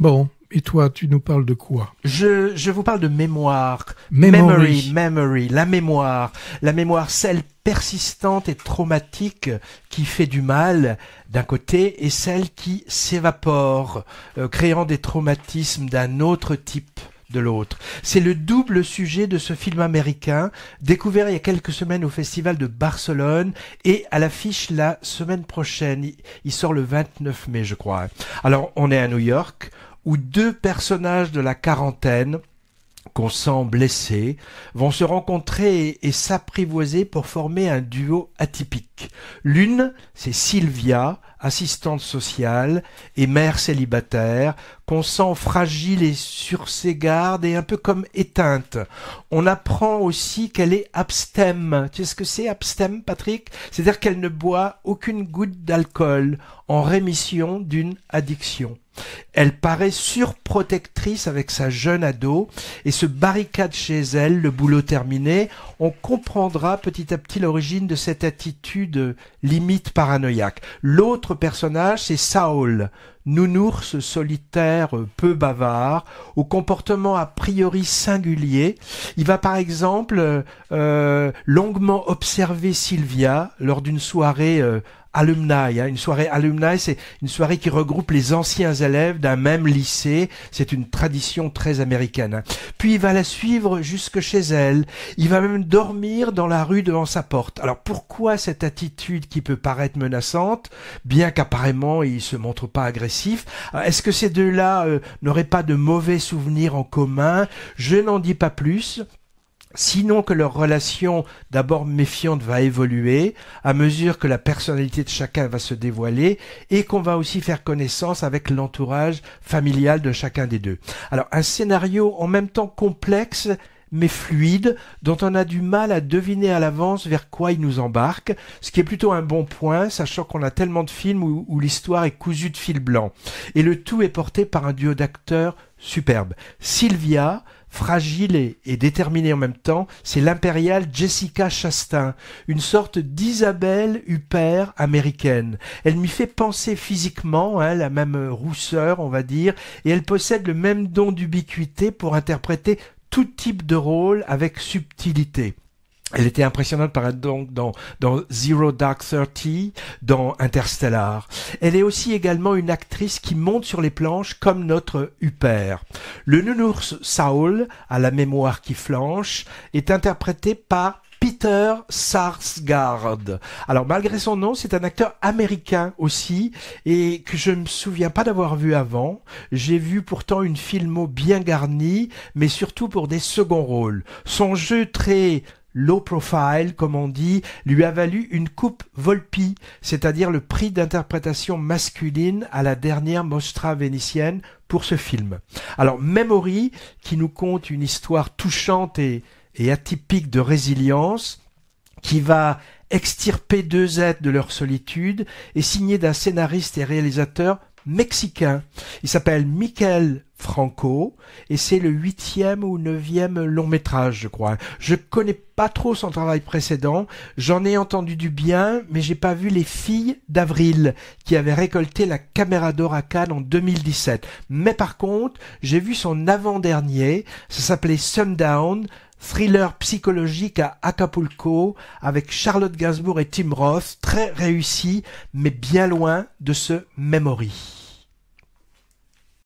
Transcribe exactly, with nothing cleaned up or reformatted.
Bon, et toi, tu nous parles de quoi? Je je vous parle de mémoire. Memory, memory, memory, la mémoire, la mémoire, celle persistante et traumatique qui fait du mal d'un côté et celle qui s'évapore, euh, créant des traumatismes d'un autre type de l'autre. C'est le double sujet de ce film américain, découvert il y a quelques semaines au Festival de Barcelone et à l'affiche la semaine prochaine. Il sort le vingt-neuf mai, je crois. Alors, on est à New York, où deux personnages de la quarantaine, qu'on sent blessés, vont se rencontrer et, et s'apprivoiser pour former un duo atypique. L'une, c'est Sylvia, assistante sociale et mère célibataire, qu'on sent fragile et sur ses gardes et un peu comme éteinte. On apprend aussi qu'elle est abstème. Tu sais ce que c'est abstème, Patrick? C'est-à-dire qu'elle ne boit aucune goutte d'alcool, en rémission d'une addiction. Elle paraît surprotectrice avec sa jeune ado et se barricade chez elle, le boulot terminé. On comprendra petit à petit l'origine de cette attitude limite paranoïaque. L'autre personnage, c'est Saul, nounours solitaire peu bavard, au comportement a priori singulier. Il va par exemple euh, longuement observer Sylvia lors d'une soirée euh, alumni, hein. Une soirée alumni, c'est une soirée qui regroupe les anciens élèves d'un même lycée. C'est une tradition très américaine, hein. Puis il va la suivre jusque chez elle. Il va même dormir dans la rue devant sa porte. Alors pourquoi cette attitude qui peut paraître menaçante, bien qu'apparemment il se montre pas agressif? Est-ce que ces deux-là euh, n'auraient pas de mauvais souvenirs en commun? Je n'en dis pas plus. Sinon que leur relation, d'abord méfiante, va évoluer à mesure que la personnalité de chacun va se dévoiler et qu'on va aussi faire connaissance avec l'entourage familial de chacun des deux. Alors, un scénario en même temps complexe mais fluide, dont on a du mal à deviner à l'avance vers quoi il nous embarque, ce qui est plutôt un bon point, sachant qu'on a tellement de films où, où l'histoire est cousue de fil blanc. Et le tout est porté par un duo d'acteurs superbe. Sylvia, fragile et, et déterminée en même temps, c'est l'impériale Jessica Chastain, une sorte d'Isabelle Huppert américaine. Elle m'y fait penser physiquement, hein, la même rousseur, on va dire, et elle possède le même don d'ubiquité pour interpréter tout type de rôle avec subtilité. Elle était impressionnante par être donc dans, dans Zero Dark Thirty, dans Interstellar. Elle est aussi également une actrice qui monte sur les planches comme notre Huppert. Le nounours Saul, à la mémoire qui flanche, est interprété par Peter Sarsgaard. Alors malgré son nom, c'est un acteur américain aussi et que je ne me souviens pas d'avoir vu avant. J'ai vu pourtant une filmo bien garnie, mais surtout pour des seconds rôles. Son jeu très low profile, comme on dit, lui a valu une coupe Volpi, c'est-à-dire le prix d'interprétation masculine à la dernière Mostra vénitienne pour ce film. Alors Memory, qui nous conte une histoire touchante et, et atypique de résilience, qui va extirper deux êtres de leur solitude, est signé d'un scénariste et réalisateur mexicain. Il s'appelle Michael Franco et c'est le huitième ou neuvième long métrage, je crois. Je connais pas trop son travail précédent. J'en ai entendu du bien, mais j'ai pas vu Les Filles d'Avril qui avait récolté la Caméra d'Or à Cannes en deux mille dix-sept. Mais par contre, j'ai vu son avant-dernier. Ça s'appelait Sundown, thriller psychologique à Acapulco avec Charlotte Gainsbourg et Tim Roth, très réussi, mais bien loin de ce Memory.